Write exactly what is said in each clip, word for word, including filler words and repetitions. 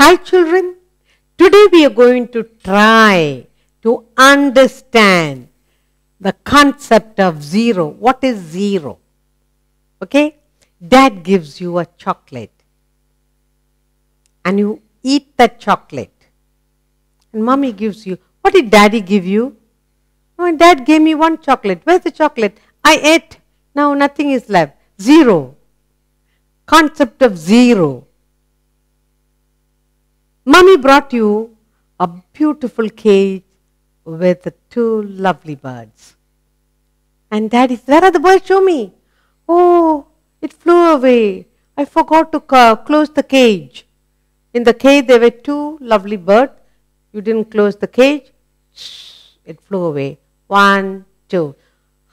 Hi children, today we are going to try to understand the concept of zero. What is zero? Okay, dad gives you a chocolate and you eat that chocolate. And mommy gives you, what did daddy give you? Oh, dad gave me one chocolate. Where's the chocolate? I ate, now nothing is left. Zero, concept of zero. Mommy brought you a beautiful cage with two lovely birds. And daddy said, where are the birds? Show me. Oh, it flew away. I forgot to close the cage. In the cage there were two lovely birds. You didn't close the cage. It flew away. One, two.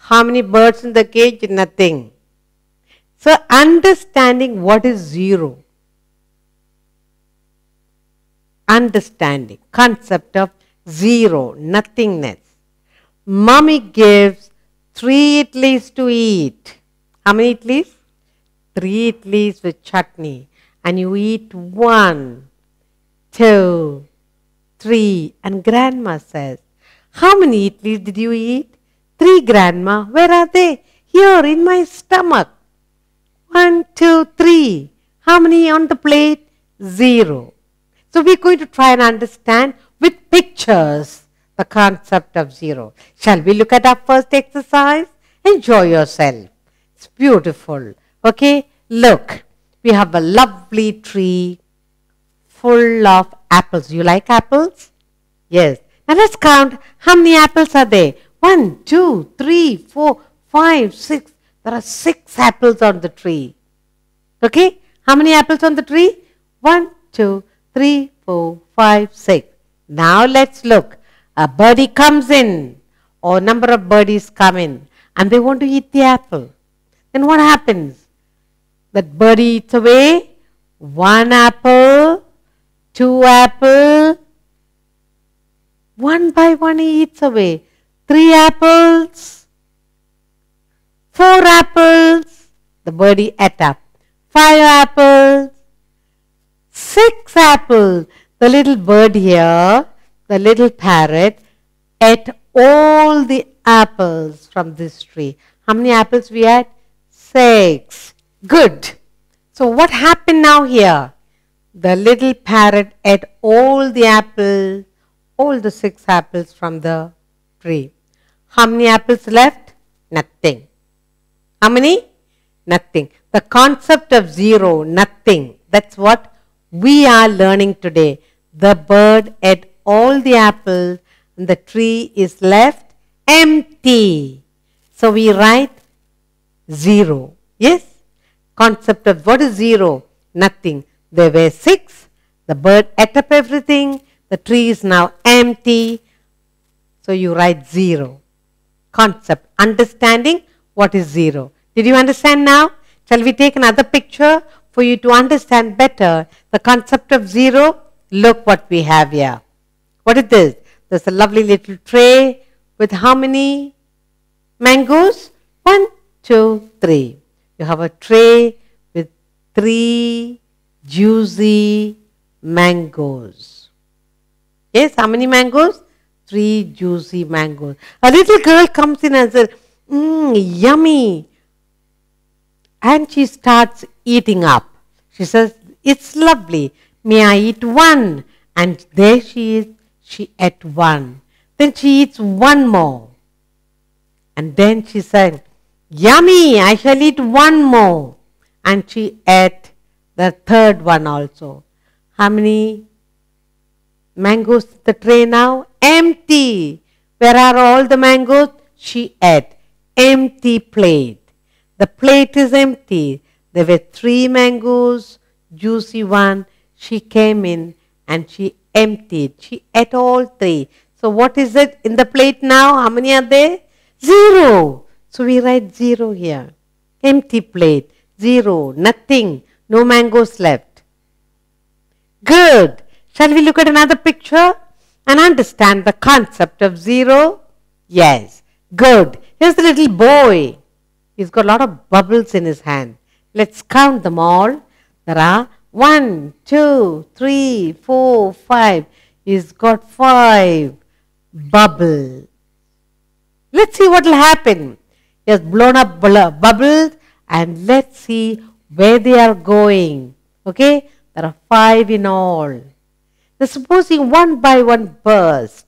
How many birds in the cage? Nothing. So understanding what is zero. Understanding, concept of zero, nothingness. Mommy gives three idlis to eat. How many idlis? Three idlis with chutney. And you eat one, two, three. And grandma says, how many idlis did you eat? Three, grandma. Where are they? Here in my stomach. One, two, three. How many on the plate? Zero. So we're going to try and understand with pictures the concept of zero. Shall we look at our first exercise? Enjoy yourself. It's beautiful. Okay, look. We have a lovely tree full of apples. You like apples? Yes. Now let's count how many apples are there. One, two, three, four, five, six. There are six apples on the tree. Okay, how many apples on the tree? One, two, three. Three, four, five, six. Now let's look. A birdie comes in, or number of birdies come in, and they want to eat the apple. Then what happens? That birdie eats away one apple, two apple. One by one he eats away. Three apples, four apples. The birdie ate up. Five apples. Six apples. The little bird here, the little parrot, ate all the apples from this tree. How many apples we had? Six. Good. So what happened now here? The little parrot ate all the apples, all the six apples from the tree. How many apples left? Nothing. How many? Nothing. The concept of zero, nothing. That's what we are learning today. The bird ate all the apples and the tree is left empty. So we write zero. Yes? Concept of what is zero? Nothing. There were six. The bird ate up everything. The tree is now empty. So you write zero. Concept. Understanding what is zero. Did you understand now? Shall we take another picture? For you to understand better the concept of zero, look what we have here. What is this? There's a lovely little tray with how many mangoes? One, two, three. You have a tray with three juicy mangoes. Yes, how many mangoes? Three juicy mangoes. A little girl comes in and says, mmm, yummy. And she starts eating up. She says, it's lovely. May I eat one? And there she is. She ate one. Then she eats one more. And then she said, yummy, I shall eat one more. And she ate the third one also. How many mangoes in the tray now? Empty. Where are all the mangoes? She ate. Empty plate. The plate is empty. There were three mangoes, juicy one. She came in and she emptied. She ate all three. So what is it in the plate now? How many are there? Zero. So we write zero here. Empty plate. Zero. Nothing. No mangoes left. Good. Shall we look at another picture and understand the concept of zero? Yes. Good. Here's the little boy. He's got a lot of bubbles in his hand. Let's count them all. There are One, two, three, four, five. He's got five bubbles. Let's see what will happen. He has blown up bubbles and let's see where they are going. Okay? There are five in all. They're supposing one by one burst.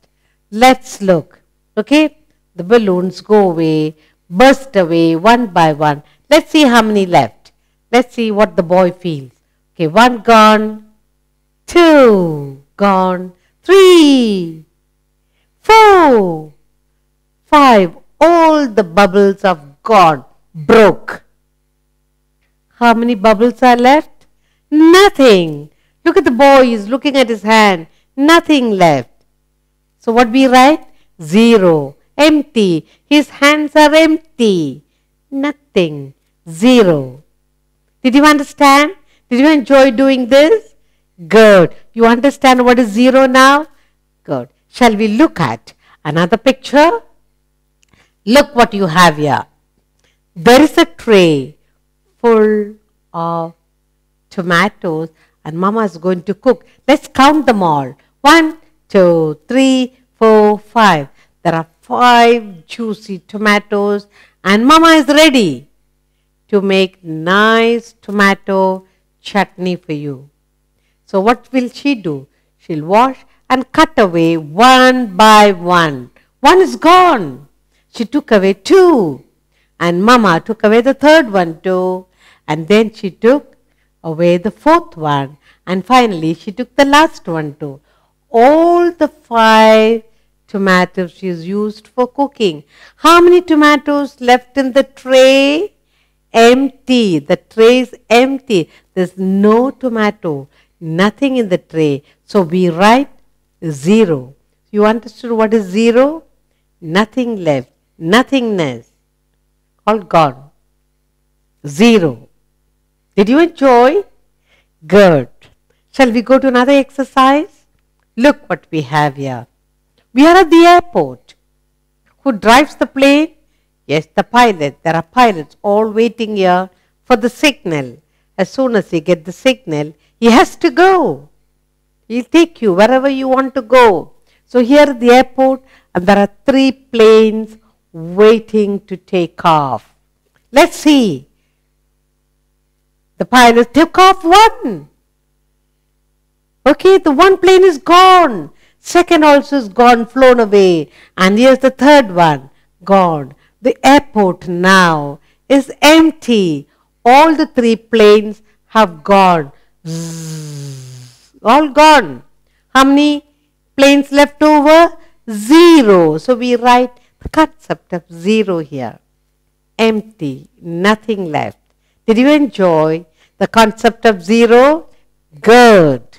Let's look. Okay? The balloons go away, burst away one by one. Let's see how many left. Let's see what the boy feels. Okay, one gone, two gone, three, four, five. All the bubbles of God broke. How many bubbles are left? Nothing. Look at the boy, he's looking at his hand. Nothing left. So what we write? Zero. Empty. His hands are empty. Nothing. Zero. Did you understand? Did you enjoy doing this? Good. You understand what is zero now? Good. Shall we look at another picture? Look what you have here. There is a tray full of tomatoes and Mama is going to cook. Let's count them all. One, two, three, four, five. There are five juicy tomatoes and Mama is ready to make nice tomato chutney for you. So what will she do? She'll wash and cut away one by one. One is gone. She took away two and Mama took away the third one too, and then she took away the fourth one, and finally she took the last one too. All the five tomatoes she is used for cooking. How many tomatoes left in the tray? Empty. The tray is empty. There's no tomato, nothing in the tray. So we write zero. You understood what is zero? Nothing left. Nothingness. All gone. Zero. Did you enjoy? Good. Shall we go to another exercise? Look what we have here. We are at the airport. Who drives the plane? Yes, the pilot. There are pilots all waiting here for the signal. As soon as he gets the signal, he has to go. He'll take you wherever you want to go. So here at the airport, and there are three planes waiting to take off. Let's see. The pilot took off one. Okay, the one plane is gone. Second also is gone, flown away. And here's the third one, gone. The airport now is empty. All the three planes have gone. Zzz, all gone. How many planes left over? Zero. So we write the concept of zero here. Empty. Nothing left. Did you enjoy the concept of zero? Good.